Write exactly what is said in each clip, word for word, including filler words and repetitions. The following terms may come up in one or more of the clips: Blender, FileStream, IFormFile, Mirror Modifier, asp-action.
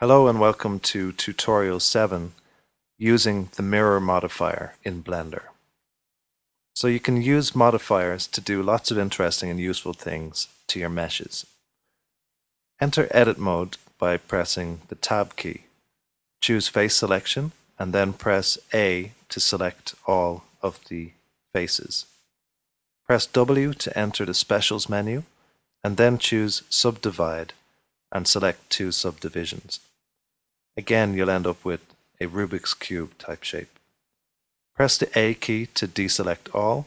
Hello and welcome to tutorial seven using the mirror modifier in Blender. So you can use modifiers to do lots of interesting and useful things to your meshes. Enter edit mode by pressing the tab key. Choose face selection and then press A to select all of the faces. Press W to enter the specials menu and then choose subdivide and select two subdivisions. Again, you'll end up with a Rubik's Cube type shape. Press the A key to deselect all,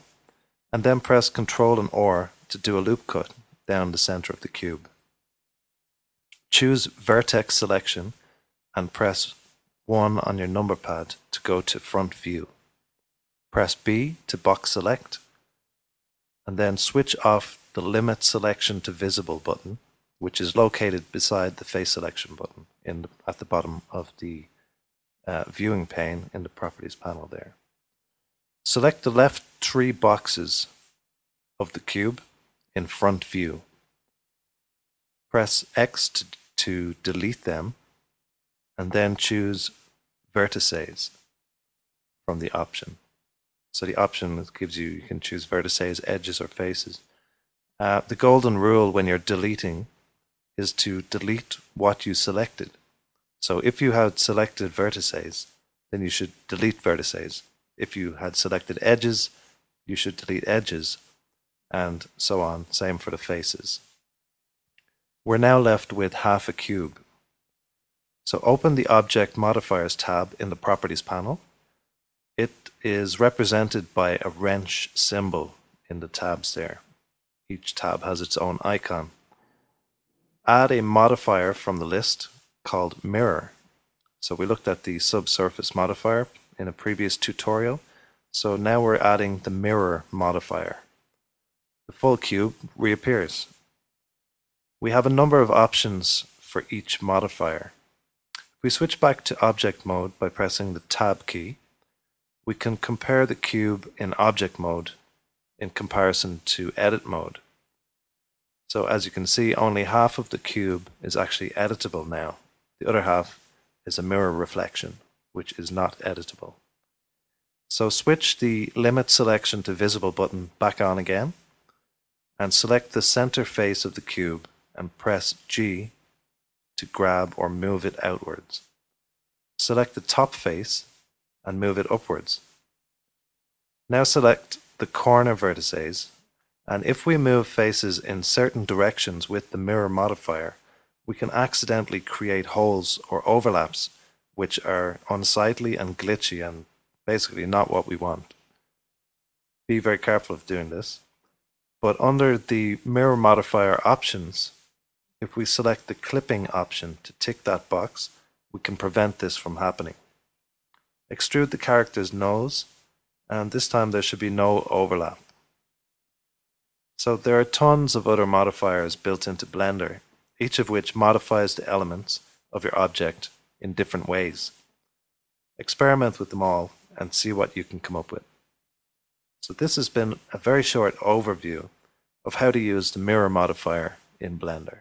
and then press Ctrl and R to do a loop cut down the center of the cube. Choose vertex selection and press one on your number pad to go to front view. Press B to box select, and then switch off the limit selection to visible button, which is located beside the face selection button in the, at the bottom of the uh, viewing pane in the properties panel there. Select the left three boxes of the cube in front view. Press X to, to delete them and then choose vertices from the option. So the option gives you, you can choose vertices, edges or faces. Uh, the golden rule when you're deleting is to delete what you selected. So if you had selected vertices, then you should delete vertices. If you had selected edges, you should delete edges, and so on. Same for the faces. We're now left with half a cube. So open the Object Modifiers tab in the Properties panel. It is represented by a wrench symbol in the tabs there. Each tab has its own icon. Add a modifier from the list called Mirror. So we looked at the subsurface modifier in a previous tutorial, so now we're adding the Mirror modifier. The full cube reappears. We have a number of options for each modifier. If we switch back to object mode by pressing the tab key, we can compare the cube in object mode in comparison to edit mode. So as you can see, only half of the cube is actually editable now. The other half is a mirror reflection, which is not editable. So switch the limit selection to visible button back on again, and select the center face of the cube and press G to grab or move it outwards. Select the top face and move it upwards. Now select the corner vertices, and if we move faces in certain directions with the mirror modifier, we can accidentally create holes or overlaps which are unsightly and glitchy and basically not what we want. Be very careful of doing this. But under the mirror modifier options, if we select the clipping option to tick that box, we can prevent this from happening. Extrude the character's nose, and this time there should be no overlap. So there are tons of other modifiers built into Blender, each of which modifies the elements of your object in different ways. Experiment with them all and see what you can come up with. So this has been a very short overview of how to use the mirror modifier in Blender.